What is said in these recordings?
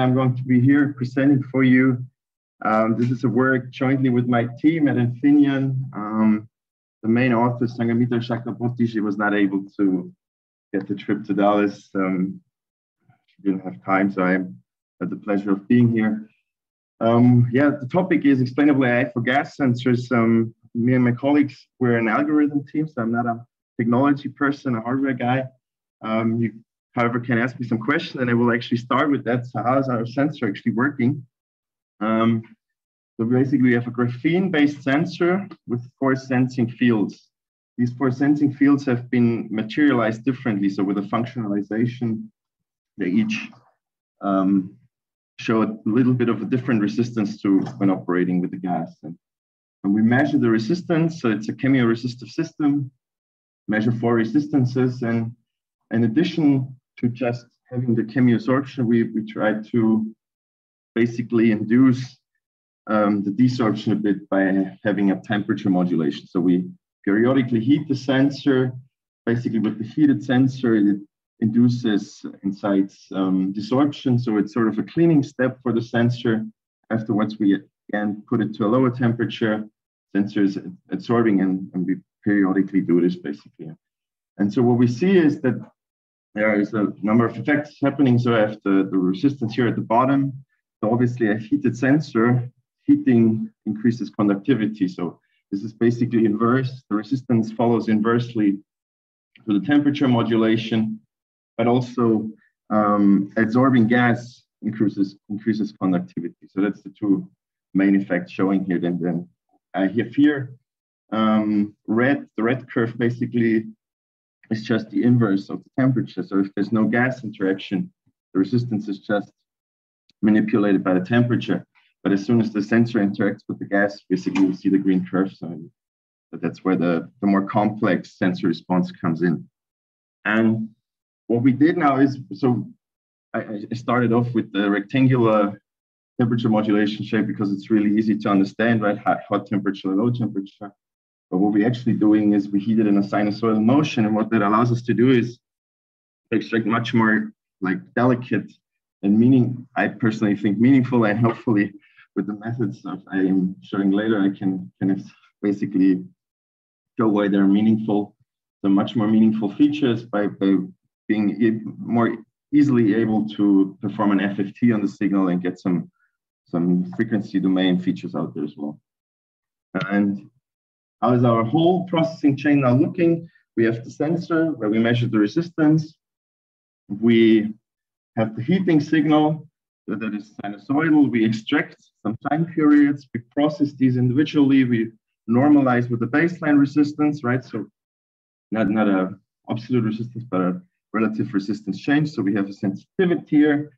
I'm going to be here presenting for you. This is a work jointly with my team at Infineon. The main author, Sanghamitra Chakraborty, she was not able to get the trip to Dallas. She didn't have time, so I had the pleasure of being here. The topic is explainable AI for gas sensors. Me and my colleagues, we're an algorithm team, so I'm not a technology person, a hardware guy. You, however, can ask me some questions, and I will actually start with that. So how is our sensor actually working? So basically, we have a graphene-based sensor with 4 sensing fields. These 4 sensing fields have been materialized differently. So with a functionalization, they each show a little bit of a different resistance to when operating with the gas. And we measure the resistance. So it's a chemioresistive system, measure 4 resistances. And in addition to just having the chemiosorption, we try to basically induce the desorption a bit by having a temperature modulation. So we periodically heat the sensor. Basically, with the heated sensor, it induces incites desorption. So it's sort of a cleaning step for the sensor. Afterwards, we again put it to a lower temperature. Sensor is adsorbing, and we periodically do this basically. And so what we see is that there is a number of effects happening. So I have the resistance here at the bottom. So obviously a heated sensor, heating increases conductivity. So this is basically inverse. The resistance follows inversely to the temperature modulation, but also adsorbing gas increases conductivity. So that's the two main effects showing here. Then I have here the red curve basically is just the inverse of the temperature. So if there's no gas interaction, the resistance is just manipulated by the temperature. But as soon as the sensor interacts with the gas, basically we see the green curve. So that's where the more complex sensor response comes in. And what we did now is, so I started off with the rectangular temperature modulation shape because it's really easy to understand, right? Hot temperature, low temperature. But what we're actually doing is we heat it in a sinusoidal motion. And what that allows us to do is extract much more like delicate and I personally think meaningful, and hopefully with the methods that I am showing later, I can kind of basically show why they're meaningful. So much more meaningful features by being more easily able to perform an FFT on the signal and get some frequency domain features out there as well. And how is our whole processing chain now looking? We have the sensor where we measure the resistance. We have the heating signal that is sinusoidal. We extract some time periods. We process these individually. We normalize with the baseline resistance, right? So not an absolute resistance, but a relative resistance change. So we have a sensitivity here,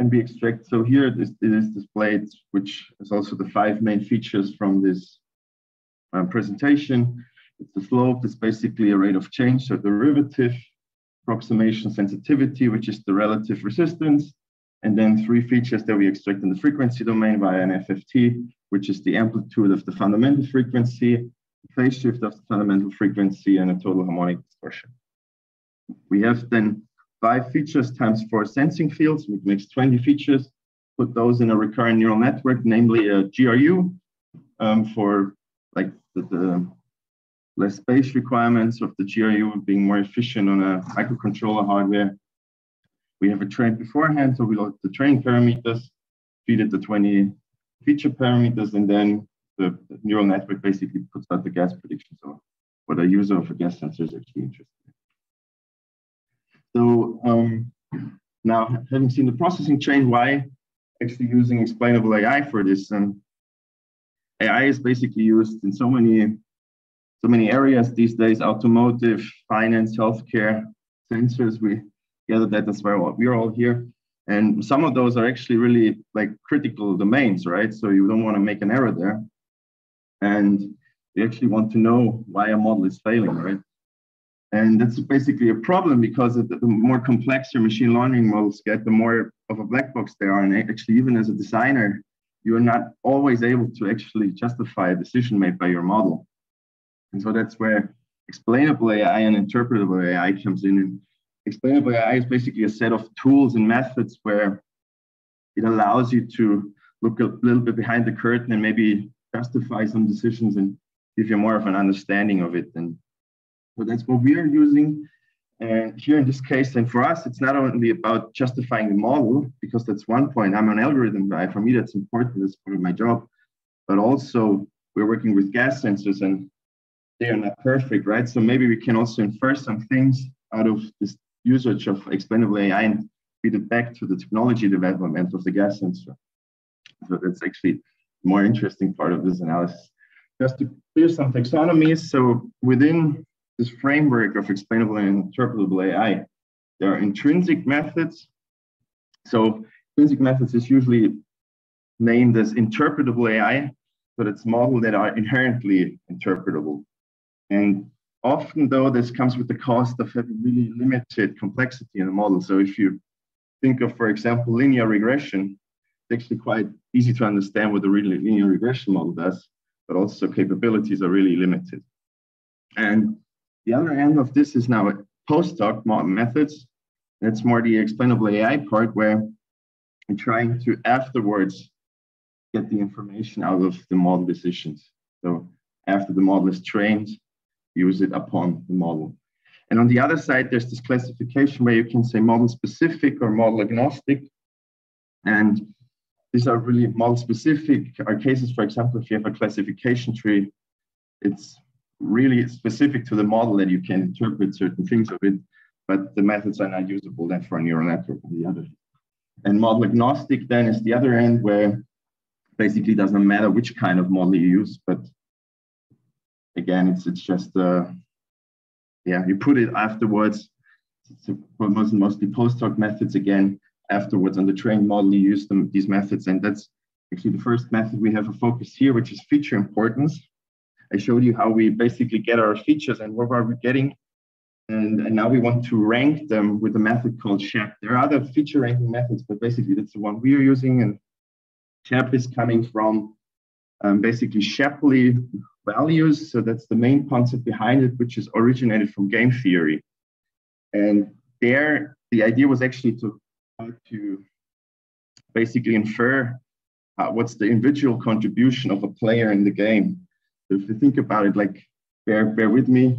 and we extract. So here it is displayed, which is also the 5 main features from this presentation. It's the slope, it's basically a rate of change, so derivative, approximation sensitivity, which is the relative resistance, and then 3 features that we extract in the frequency domain via an FFT, which is the amplitude of the fundamental frequency, the phase shift of the fundamental frequency, and a total harmonic distortion. We have then 5 features times 4 sensing fields, which makes 20 features. Put those in a recurrent neural network, namely a GRU for like the less space requirements of the GRU being more efficient on a microcontroller hardware. We have a train beforehand, so we load the train parameters, feed it the 20 feature parameters, and then the neural network basically puts out the gas predictions or what a user of a gas sensor is actually interested in. So now, having seen the processing chain, why actually using explainable AI for this? And AI is basically used in so many areas these days: automotive, finance, healthcare, sensors. We gather that as well. We're all here. And some of those are actually really like critical domains, right? So you don't want to make an error there. And you actually want to know why a model is failing, right? And that's basically a problem because the more complex your machine learning models get, the more of a black box they are. And actually, even as a designer, you are not always able to actually justify a decision made by your model. And so that's where explainable AI and interpretable AI comes in. And explainable AI is basically a set of tools and methods where it allows you to look a little bit behind the curtain and maybe justify some decisions and give you more of an understanding of it. And so that's what we are using. And here in this case, and for us, it's not only about justifying the model, because that's one point. I'm an algorithm guy. For me, that's important. That's part of my job. But also, we're working with gas sensors, and they are not perfect, right? So maybe we can also infer some things out of this usage of explainable AI and feed it back to the technology development of the gas sensor. So that's actually the more interesting part of this analysis. Just to clear some taxonomies, so within this framework of explainable and interpretable AI, there are intrinsic methods. So intrinsic methods is usually named as interpretable AI, but it's models that are inherently interpretable. And often though, this comes with the cost of having really limited complexity in the model. So if you think of, for example, linear regression, it's actually quite easy to understand what the really linear regression model does, but also capabilities are really limited. And the other end of this is now postdoc methods. That's more the explainable AI part, where you're trying to afterwards get the information out of the model decisions. So after the model is trained, use it upon the model. And on the other side, there's this classification where you can say model specific or model agnostic. And these are really model specific. Our cases, for example, if you have a classification tree, it's really specific to the model that you can interpret certain things of it, but the methods are not usable then for a neural network on the other hand. And model agnostic then is the other end, where basically it doesn't matter which kind of model you use, but again, it's just, yeah, you put it afterwards. It's mostly post-hoc methods again. Afterwards on the trained model, you use them, these methods, and that's actually the first method we have a focus here, which is feature importance. I showed you how we basically get our features and what are we getting. And now we want to rank them with a method called SHAP. There are other feature ranking methods, but basically that's the one we are using. And SHAP is coming from basically Shapley values. So that's the main concept behind it, which is originated from game theory. And there, the idea was actually to basically infer what's the individual contribution of a player in the game. If you think about it, like, bear with me.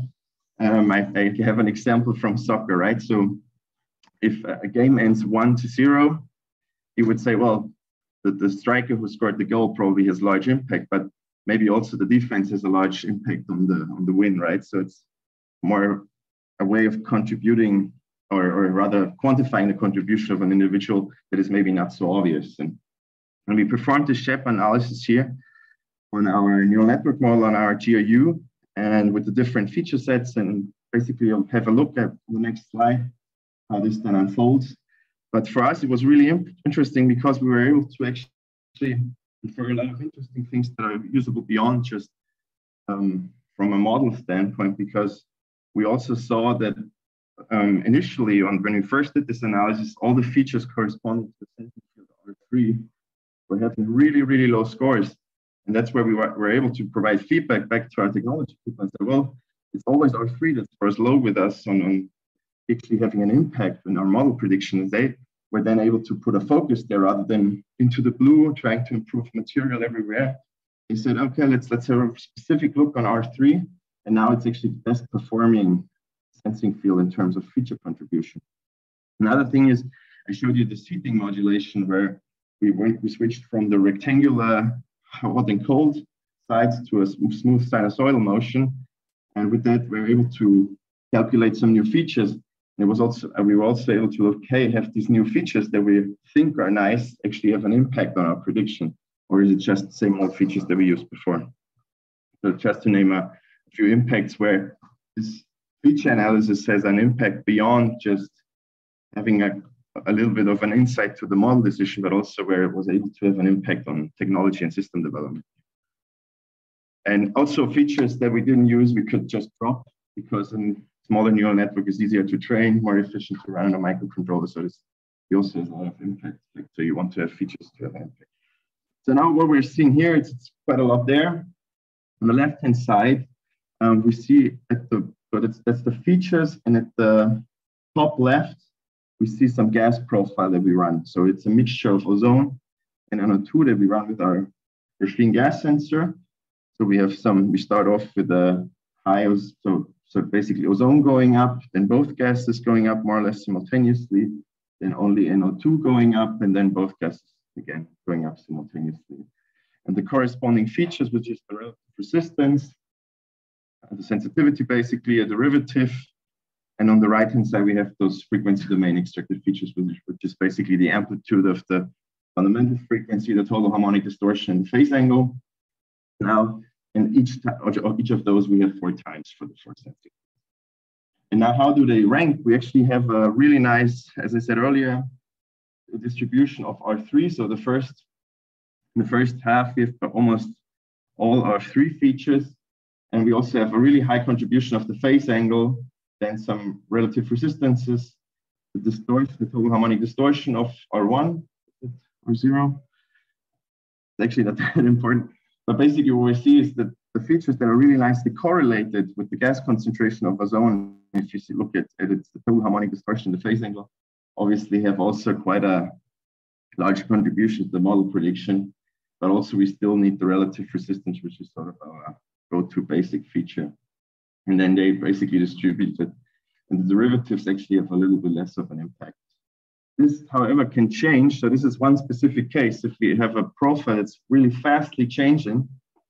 I have an example from soccer, right? So if a game ends 1-0, you would say, well, the striker who scored the goal probably has large impact, but maybe also the defense has a large impact on the win, right? So it's more a way of contributing, or rather quantifying the contribution of an individual that is maybe not so obvious. And when we performed the SHAP analysis here, on our neural network model, on our GRU, and with the different feature sets, and basically I'll have a look at the next slide, how this then unfolds. But for us, it was really interesting because we were able to actually infer a lot of interesting things that are usable beyond just from a model standpoint, because we also saw that initially, when we first did this analysis, all the features corresponding to the sentence field R3 were having really, really low scores. And that's where we were able to provide feedback back to our technology people and say, well, it's always R3 that's first low with us on actually having an impact on our model prediction. And they were then able to put a focus there rather than into the blue, trying to improve material everywhere. They said, okay, let's have a specific look on R3. And now it's actually the best performing sensing field in terms of feature contribution. Another thing is, I showed you the seating modulation where we switched from the rectangular hot and cold sides to a smooth sinusoidal motion, and with that we were able to calculate some new features. And it was also we were also able to look, hey, have these new features that we think are nice actually have an impact on our prediction, or is it just the same old features that we used before? So just to name a few impacts where this feature analysis has an impact beyond just having a little bit of an insight to the model decision, but also where it was able to have an impact on technology and system development. And also features that we didn't use, we could just drop because a smaller neural network is easier to train, more efficient to run on a microcontroller. So this also has a lot of impact. So you want to have features to have an impact. So now what we're seeing here, it's quite a lot there. On the left-hand side, we see at the, so that's the features, and at the top left, we see some gas profile that we run. So it's a mixture of ozone and NO2 that we run with our machine gas sensor. So we have some, we start off with a high, so basically ozone going up, then both gases going up more or less simultaneously, then only NO2 going up, and then both gases again going up simultaneously. And the corresponding features, which is the relative resistance, the sensitivity, basically a derivative. And on the right-hand side, we have those frequency domain extracted features, which is basically the amplitude of the fundamental frequency, the total harmonic distortion, phase angle. Now, and each of those we have 4 times for the first sensor. And now, how do they rank? We actually have a really nice, as I said earlier, distribution of R3. So the first, in the first half, we have almost all R3 features. And we also have a really high contribution of the phase angle, then some relative resistances, the total harmonic distortion of R1 or zero. It's actually not that important. But basically what we see is that the features that are really nicely correlated with the gas concentration of ozone, if you look at its total harmonic distortion, the phase angle, obviously have also quite a large contribution to the model prediction, but also we still need the relative resistance, which is sort of our go-to basic feature. And then they basically distribute it, and the derivatives actually have a little bit less of an impact. This, however, can change. So this is one specific case. If we have a profile that's really fastly changing,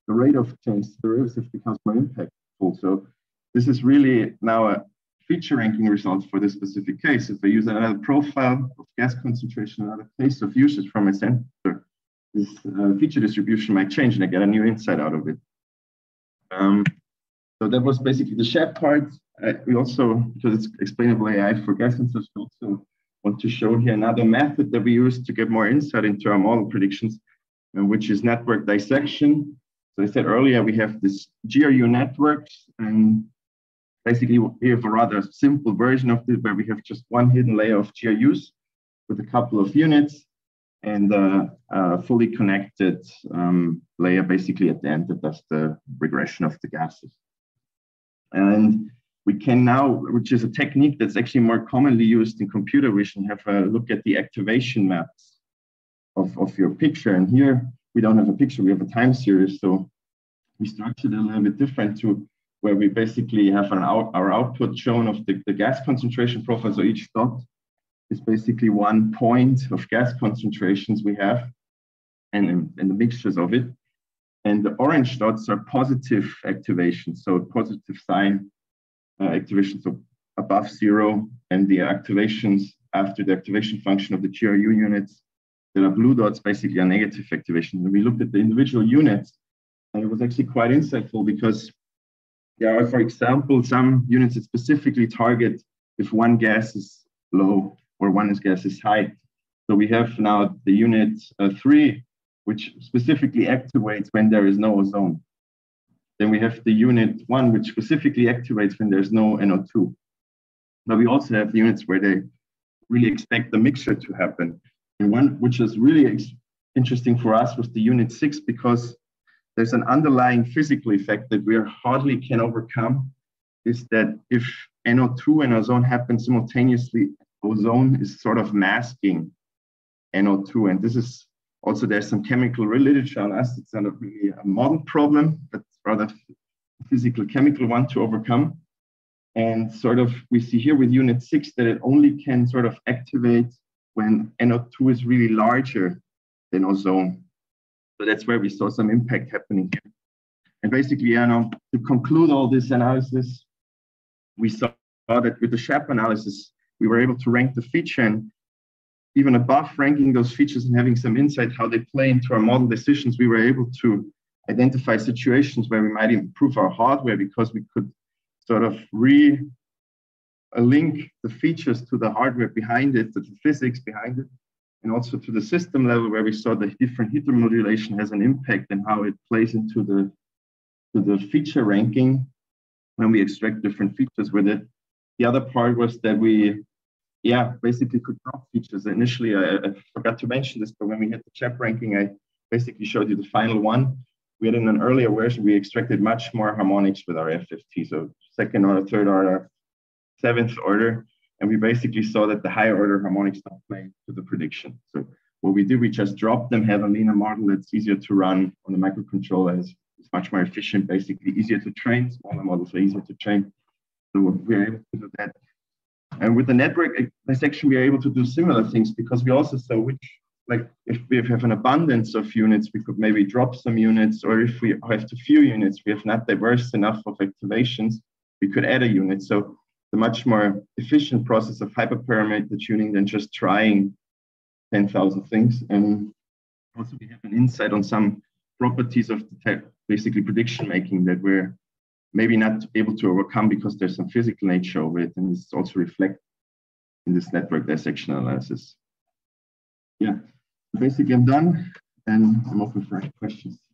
the rate of change, the derivative becomes more impactful. So this is really now a feature ranking result for this specific case. If I use another profile of gas concentration, another case of usage from a sensor, this feature distribution might change, and I get a new insight out of it. So that was basically the SHAP part. We also, because it's explainable AI for gas sensors, we also want to show here another method that we use to get more insight into our model predictions, which is network dissection. So I said earlier, we have this GRU networks, and basically we have a rather simple version of this where we have just one hidden layer of GRUs with a couple of units and a fully connected layer basically at the end that does the regression of the gases. And we can now, which is a technique that's actually more commonly used in computer vision, have a look at the activation maps of your picture. And here we don't have a picture, we have a time series. So we structured it a little bit different to where we basically have our output shown of the gas concentration profile. So each dot is basically one point of gas concentrations we have and the mixtures of it. And the orange dots are positive activations, so positive sign. Activations of above zero, and the activations after the activation function of the GRU units that are blue dots basically are negative activations. And we looked at the individual units, and it was actually quite insightful because there are, for example, some units that specifically target if one gas is low or one gas is high. So we have now the unit 3, which specifically activates when there is no ozone. Then we have the unit 1, which specifically activates when there's no NO2. But we also have units where they really expect the mixture to happen. And one which is really interesting for us was the unit 6, because there's an underlying physical effect that we hardly can overcome, is that if NO2 and ozone happen simultaneously, ozone is sort of masking NO2. And this is also, there's some chemical literature on us. It's not really a model problem, but rather physical chemical one to overcome. And sort of we see here with unit 6 that it only can sort of activate when NO2 is really larger than ozone. So that's where we saw some impact happening here. And basically, you know, to conclude all this analysis, we saw that with the SHAP analysis, we were able to rank the feature, and even above ranking those features and having some insight how they play into our model decisions, we were able to identify situations where we might improve our hardware, because we could sort of link the features to the hardware behind it, to the physics behind it, and also to the system level, where we saw the different heat modulation has an impact and how it plays into the feature ranking when we extract different features with it. The other part was that we, basically could drop features. Initially, I forgot to mention this, but when we had the SHAP ranking, I basically showed you the final one. We had in an earlier version, we extracted much more harmonics with our FFT. So second order, third order, seventh order. And we basically saw that the higher order harmonics don't play to the prediction. So what we did, we just dropped them, have a leaner model that's easier to run on the microcontroller. It's much more efficient, basically easier to train. Smaller models are easier to train. So we're able to do that. And with the network dissection, we are able to do similar things because we also saw which, like if we have an abundance of units, we could maybe drop some units, or if we have too few units, we have not diverse enough of activations, we could add a unit. So the much more efficient process of hyperparameter tuning than just trying 10,000 things. And also we have an insight on some properties of the tech, basically prediction making, that we're maybe not able to overcome because there's some physical nature of it. And it's also reflected in this network dissection analysis. Yeah, basically I'm done and I'm open for questions.